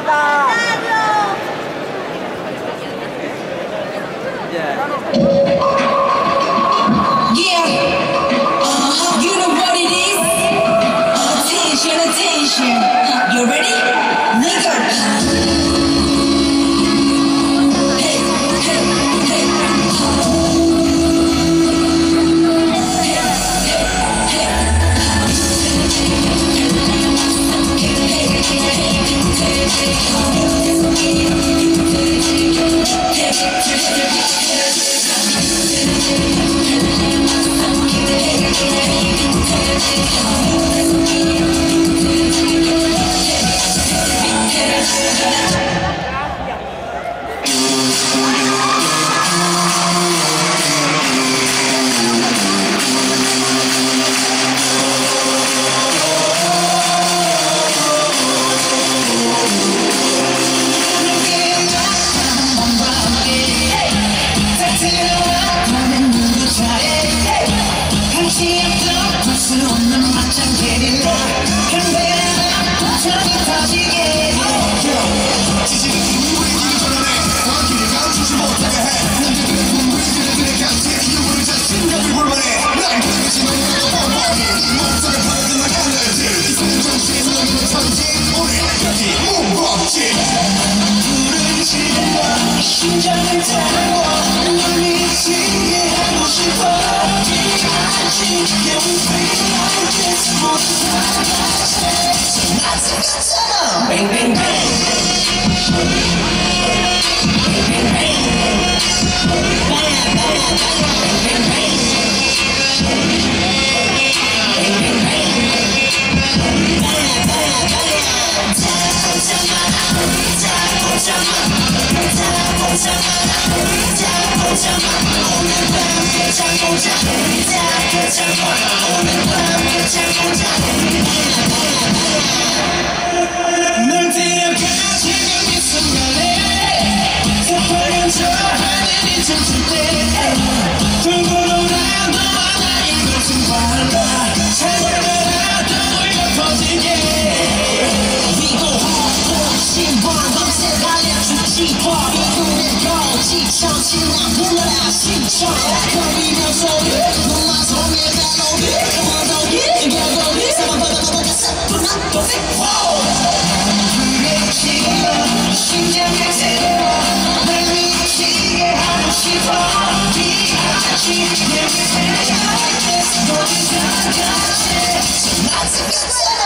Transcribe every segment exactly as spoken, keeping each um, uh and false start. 나왔다. Yeah, uh-huh. You know what it is? Attention, attention. You ready? Nigga. Bang, bang, bang. 널 데려가지는 이 순간에 새빨간 저 하늘이 젖을 때 들고 놀아 너와 나의 모습 바다 찬양하라 더 울려 퍼지게 믿고 하고 신발 밤새 달려주지 버리고 내고 지쳐 신나 불러라 신청 거리면서 눈만 손에 가로리 가로리 사만 바다바다 사뿐한 도색 심장을 새로워 날 미치게 하고 싶어 네가 다시 내 생각했어 너의 생각했어 나 생겼잖아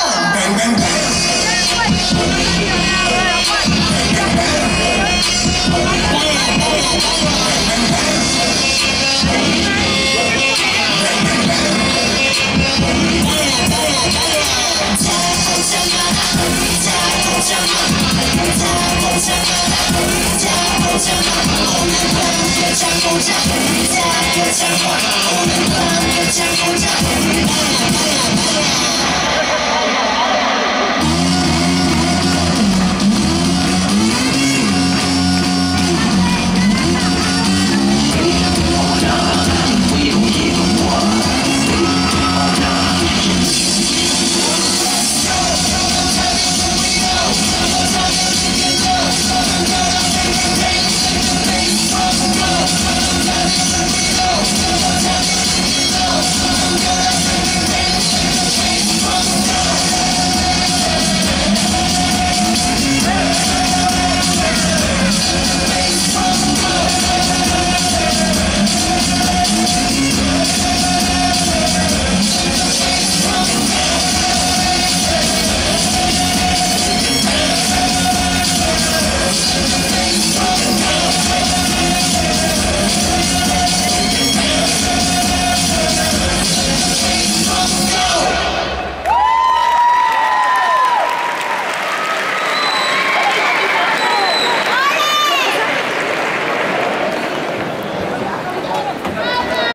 오늘 밤